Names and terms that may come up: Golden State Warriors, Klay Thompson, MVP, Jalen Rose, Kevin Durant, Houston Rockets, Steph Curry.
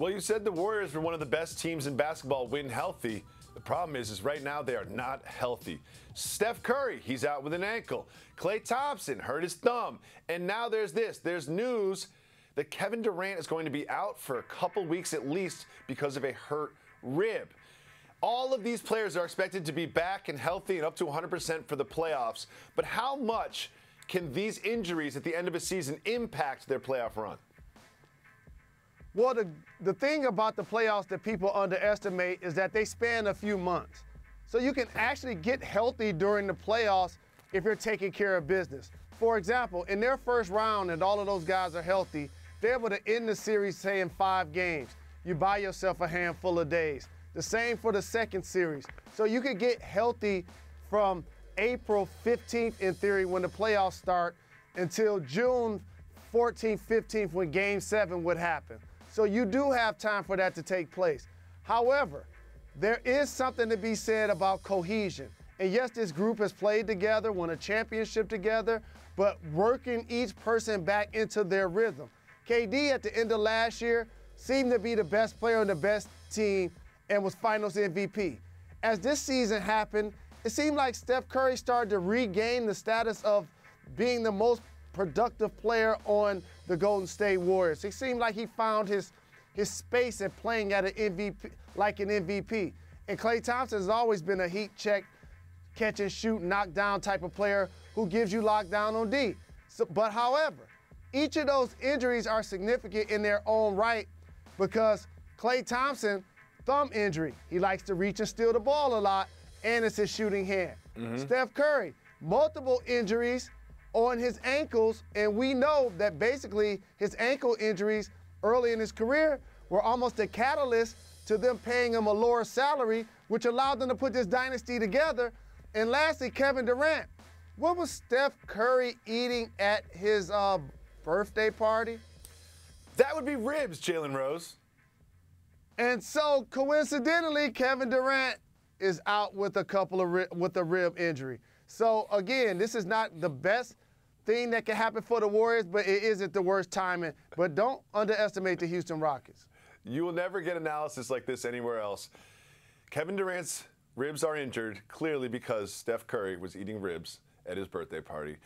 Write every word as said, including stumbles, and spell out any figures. Well, you said the Warriors were one of the best teams in basketball when healthy. The problem is, is right now they are not healthy. Steph Curry, he's out with an ankle. Klay Thompson hurt his thumb. And now there's this. There's news that Kevin Durant is going to be out for a couple weeks at least because of a hurt rib. All of these players are expected to be back and healthy and up to one hundred percent for the playoffs. But how much can these injuries at the end of a season impact their playoff run? Well, the, the thing about the playoffs that people underestimate is that they span a few months. So you can actually get healthy during the playoffs if you're taking care of business. For example, in their first round, and all of those guys are healthy, they're able to end the series, say, in five games. You buy yourself a handful of days. The same for the second series. So you can get healthy from April fifteenth, in theory, when the playoffs start, until June fourteenth, fifteenth, when Game seven would happen. So you do have time for that to take place. However, there is something to be said about cohesion. And yes, this group has played together, won a championship together, but working each person back into their rhythm. K D at the end of last year seemed to be the best player on the best team and was finals M V P. As this season happened, it seemed like Steph Curry started to regain the status of being the most productive player on the Golden State Warriors. It seemed like he found his his space in playing at an M V P, like an M V P. And Klay Thompson has always been a heat check, catch and shoot, knockdown type of player who gives you lockdown on D. So, but however, each of those injuries are significant in their own right because Klay Thompson, thumb injury, he likes to reach and steal the ball a lot, and it's his shooting hand. Mm-hmm. Steph Curry, multiple injuries on his ankles, and we know that basically his ankle injuries early in his career were almost a catalyst to them paying him a lower salary, which allowed them to put this dynasty together. And lastly, Kevin Durant. What was Steph Curry eating at his uh, birthday party? That would be ribs, Jalen Rose. And so, coincidentally, Kevin Durant is out with a couple of with a rib injury. So again, this is not the best thing that can happen for the Warriors, but it isn't the worst timing. But don't underestimate the Houston Rockets. You will never get analysis like this anywhere else. Kevin Durant's ribs are injured, clearly because Steph Curry was eating ribs at his birthday party.